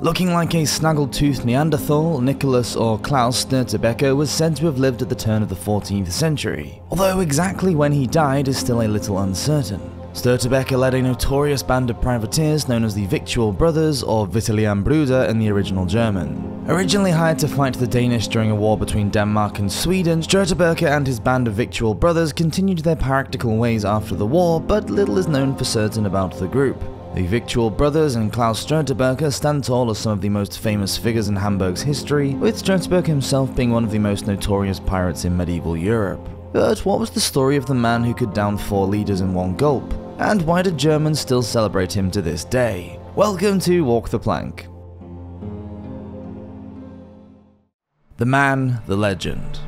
Looking like a snaggle-toothed Neanderthal, Nikolaus or Klaus Störtebeker was said to have lived at the turn of the 14th century, although exactly when he died is still a little uncertain. Störtebeker led a notorious band of privateers known as the Victual Brothers or Vitalienbrüder in the original German. Originally hired to fight the Danish during a war between Denmark and Sweden, Störtebeker and his band of Victual Brothers continued their piratical ways after the war, but little is known for certain about the group. The Victual Brothers and Klaus Störtebeker stand tall as some of the most famous figures in Hamburg's history, with Störtebeker himself being one of the most notorious pirates in medieval Europe. But what was the story of the man who could down four leaders in one gulp? And why do Germans still celebrate him to this day? Welcome to Walk The Plank. The Man, the Legend.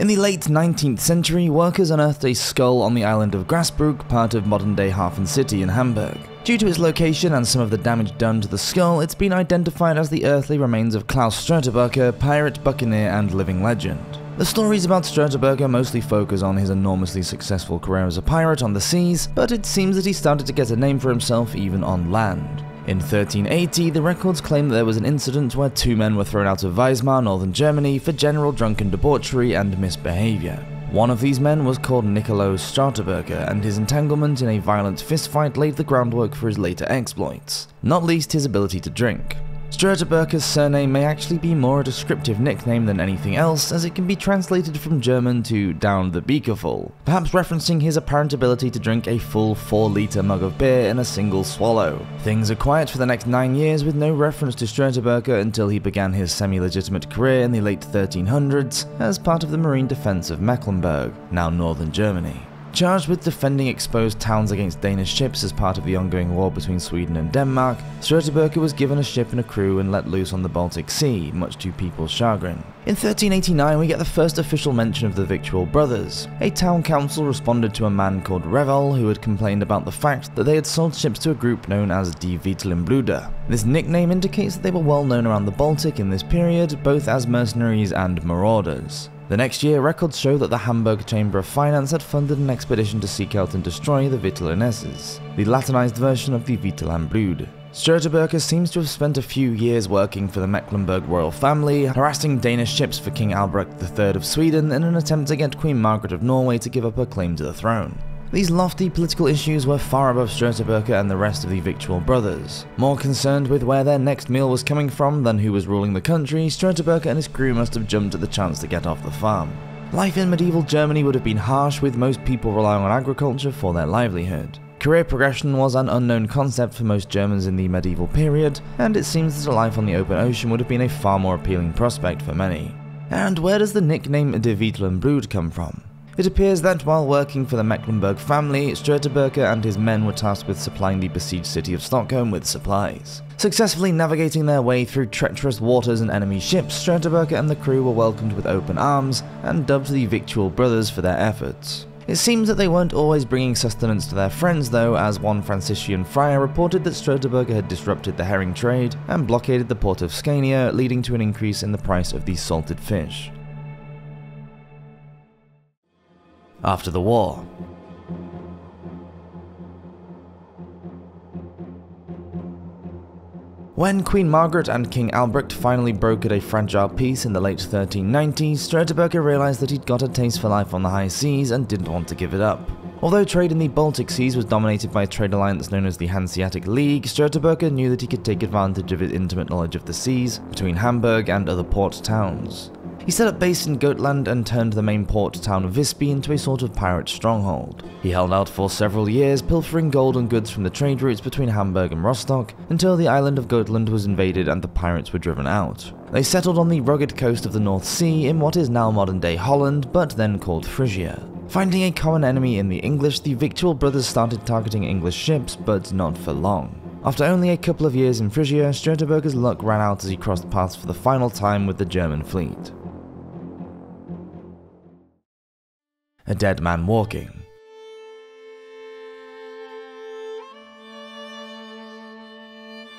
In the late 19th century, workers unearthed a skull on the island of Grassbrook, part of modern-day Hafen City in Hamburg. Due to its location and some of the damage done to the skull, it's been identified as the earthly remains of Klaus Störtebeker, pirate, buccaneer, and living legend. The stories about Störtebeker mostly focus on his enormously successful career as a pirate on the seas, but it seems that he started to get a name for himself even on land. In 1380, the records claim that there was an incident where two men were thrown out of Weismar, northern Germany, for general drunken debauchery and misbehaviour. One of these men was called Nikolaus Störtebeker, and his entanglement in a violent fistfight laid the groundwork for his later exploits, not least his ability to drink. Störtebeker's surname may actually be more a descriptive nickname than anything else, as it can be translated from German to down the beakerful, perhaps referencing his apparent ability to drink a full 4-litre mug of beer in a single swallow. Things are quiet for the next 9 years, with no reference to Störtebeker until he began his semi-legitimate career in the late 1300s as part of the marine defence of Mecklenburg, now northern Germany. Charged with defending exposed towns against Danish ships as part of the ongoing war between Sweden and Denmark, Störtebeker was given a ship and a crew and let loose on the Baltic Sea, much to people's chagrin. In 1389, we get the first official mention of the Victual Brothers. A town council responded to a man called Revel who had complained about the fact that they had sold ships to a group known as Die Vitalienbrüder. This nickname indicates that they were well known around the Baltic in this period, both as mercenaries and marauders. The next year, records show that the Hamburg Chamber of Finance had funded an expedition to seek out and destroy the Vitalienses, the Latinized version of the Vitalienbrüder. Störtebeker seems to have spent a few years working for the Mecklenburg royal family, harassing Danish ships for King Albrecht III of Sweden in an attempt to get Queen Margaret of Norway to give up her claim to the throne. These lofty political issues were far above Störtebeker and the rest of the Victual Brothers. More concerned with where their next meal was coming from than who was ruling the country, Störtebeker and his crew must have jumped at the chance to get off the farm. Life in medieval Germany would have been harsh, with most people relying on agriculture for their livelihood. Career progression was an unknown concept for most Germans in the medieval period, and it seems that a life on the open ocean would have been a far more appealing prospect for many. And where does the nickname Die Vitalienbrüder come from? It appears that while working for the Mecklenburg family, Störtebeker and his men were tasked with supplying the besieged city of Stockholm with supplies. Successfully navigating their way through treacherous waters and enemy ships, Störtebeker and the crew were welcomed with open arms and dubbed the Victual Brothers for their efforts. It seems that they weren't always bringing sustenance to their friends though, as one Franciscan friar reported that Störtebeker had disrupted the herring trade and blockaded the port of Scania, leading to an increase in the price of the salted fish. After the war. When Queen Margaret and King Albrecht finally brokered a fragile peace in the late 1390s, Störtebeker realised that he'd got a taste for life on the high seas and didn't want to give it up. Although trade in the Baltic Seas was dominated by a trade alliance known as the Hanseatic League, Störtebeker knew that he could take advantage of his intimate knowledge of the seas between Hamburg and other port towns. He set up base in Gotland and turned the main port town of Visby into a sort of pirate stronghold. He held out for several years, pilfering gold and goods from the trade routes between Hamburg and Rostock, until the island of Gotland was invaded and the pirates were driven out. They settled on the rugged coast of the North Sea in what is now modern-day Holland, but then called Frisia. Finding a common enemy in the English, the Victual Brothers started targeting English ships, but not for long. After only a couple of years in Frisia, Störtebeker's luck ran out as he crossed paths for the final time with the German fleet. A dead man walking.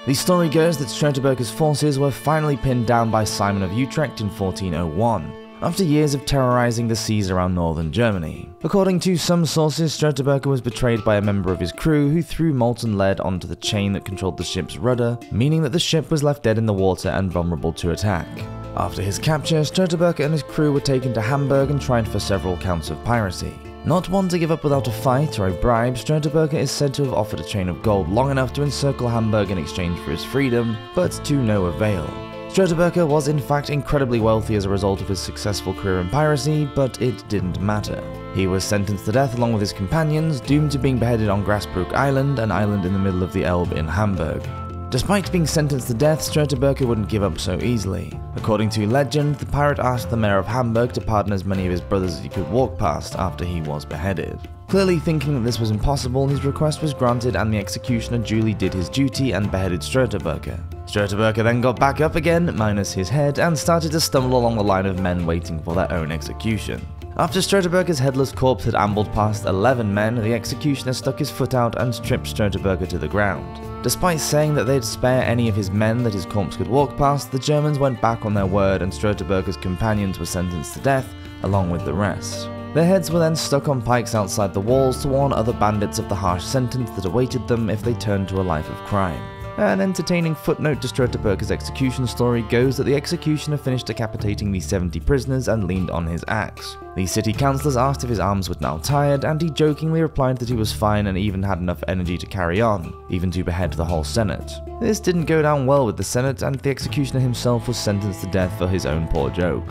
The story goes that Störtebeker's forces were finally pinned down by Simon of Utrecht in 1401. after years of terrorizing the seas around northern Germany. According to some sources, Störtebeker was betrayed by a member of his crew who threw molten lead onto the chain that controlled the ship's rudder, meaning that the ship was left dead in the water and vulnerable to attack. After his capture, Störtebeker and his crew were taken to Hamburg and tried for several counts of piracy. Not one to give up without a fight or a bribe, Störtebeker is said to have offered a chain of gold long enough to encircle Hamburg in exchange for his freedom, but to no avail. Störtebeker was in fact incredibly wealthy as a result of his successful career in piracy, but it didn't matter. He was sentenced to death along with his companions, doomed to being beheaded on Grassbrook Island, an island in the middle of the Elbe in Hamburg. Despite being sentenced to death, Störtebeker wouldn't give up so easily. According to legend, the pirate asked the mayor of Hamburg to pardon as many of his brothers as he could walk past after he was beheaded. Clearly thinking that this was impossible, his request was granted and the executioner duly did his duty and beheaded Störtebeker. Störtebeker then got back up again, minus his head, and started to stumble along the line of men waiting for their own execution. After Störtebeker's headless corpse had ambled past 11 men, the executioner stuck his foot out and stripped Störtebeker to the ground. Despite saying that they'd spare any of his men that his corpse could walk past, the Germans went back on their word and Störtebeker's companions were sentenced to death, along with the rest. Their heads were then stuck on pikes outside the walls to warn other bandits of the harsh sentence that awaited them if they turned to a life of crime. An entertaining footnote to Störtebeker's execution story goes that the executioner finished decapitating the 70 prisoners and leaned on his axe. The city councillors asked if his arms were now tired, and he jokingly replied that he was fine and even had enough energy to carry on, even to behead the whole Senate. This didn't go down well with the Senate, and the executioner himself was sentenced to death for his own poor joke.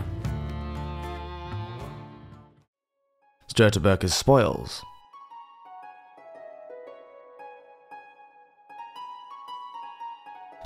Störtebeker's spoils.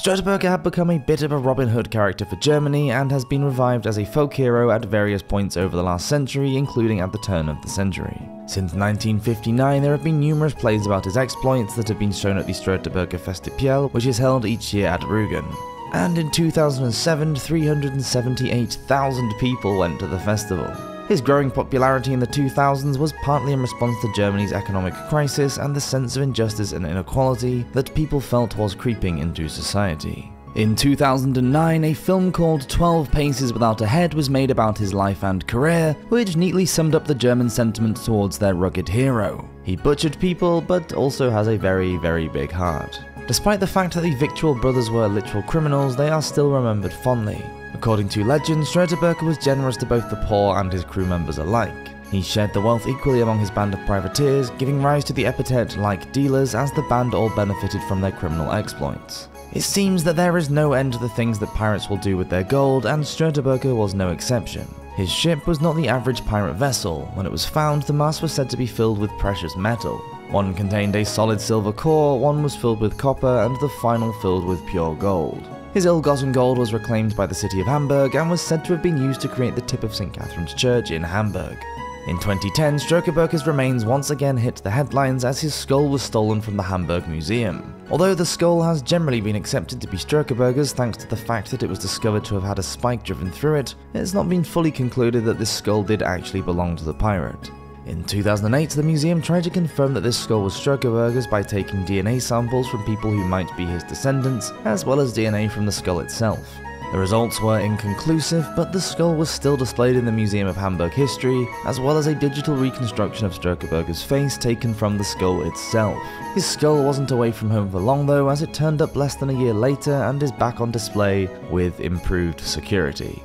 Störtebeker had become a bit of a Robin Hood character for Germany and has been revived as a folk hero at various points over the last century, including at the turn of the century. Since 1959, there have been numerous plays about his exploits that have been shown at the Störtebeker Festspiel, which is held each year at Rügen. And in 2007, 378,000 people went to the festival. His growing popularity in the 2000s was partly in response to Germany's economic crisis and the sense of injustice and inequality that people felt was creeping into society. In 2009, a film called 12 Paces Without a Head was made about his life and career, which neatly summed up the German sentiment towards their rugged hero. He butchered people, but also has a very, very big heart. Despite the fact that the Victual Brothers were literal criminals, they are still remembered fondly. According to legend, Störtebeker was generous to both the poor and his crew members alike. He shared the wealth equally among his band of privateers, giving rise to the epithet "like dealers" as the band all benefited from their criminal exploits. It seems that there is no end to the things that pirates will do with their gold, and Störtebeker was no exception. His ship was not the average pirate vessel. When it was found, the mast was said to be filled with precious metal. One contained a solid silver core, one was filled with copper, and the final filled with pure gold. His ill-gotten gold was reclaimed by the city of Hamburg and was said to have been used to create the tip of St. Catherine's Church in Hamburg. In 2010, Störtebeker's remains once again hit the headlines as his skull was stolen from the Hamburg Museum. Although the skull has generally been accepted to be Störtebeker's thanks to the fact that it was discovered to have had a spike driven through it, it's not been fully concluded that this skull did actually belong to the pirate. In 2008, the museum tried to confirm that this skull was Störtebeker's by taking DNA samples from people who might be his descendants, as well as DNA from the skull itself. The results were inconclusive, but the skull was still displayed in the Museum of Hamburg History, as well as a digital reconstruction of Störtebeker's face taken from the skull itself. His skull wasn't away from home for long though, as it turned up less than a year later and is back on display with improved security.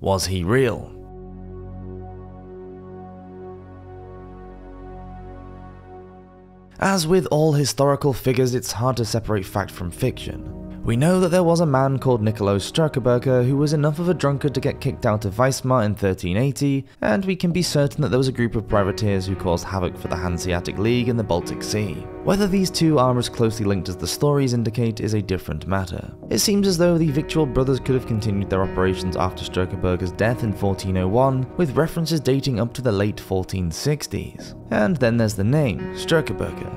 Was he real? As with all historical figures, it's hard to separate fact from fiction. We know that there was a man called Nikolaus Störtebeker who was enough of a drunkard to get kicked out of Weismar in 1380, and we can be certain that there was a group of privateers who caused havoc for the Hanseatic League in the Baltic Sea. Whether these two are as closely linked as the stories indicate is a different matter. It seems as though the Victual Brothers could have continued their operations after Störtebeker's death in 1401, with references dating up to the late 1460s. And then there's the name, Störtebeker.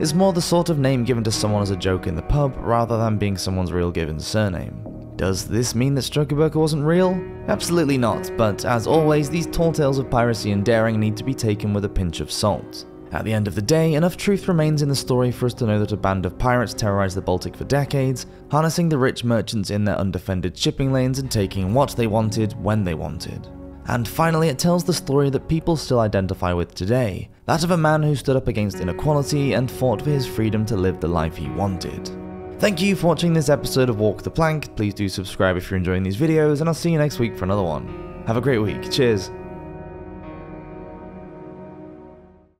It's more the sort of name given to someone as a joke in the pub, rather than being someone's real given surname. Does this mean that Störtebeker wasn't real? Absolutely not, but as always, these tall tales of piracy and daring need to be taken with a pinch of salt. At the end of the day, enough truth remains in the story for us to know that a band of pirates terrorized the Baltic for decades, harnessing the rich merchants in their undefended shipping lanes and taking what they wanted, when they wanted. And finally, it tells the story that people still identify with today, that of a man who stood up against inequality and fought for his freedom to live the life he wanted. Thank you for watching this episode of Walk the Plank. Please do subscribe if you're enjoying these videos, and I'll see you next week for another one. Have a great week, cheers!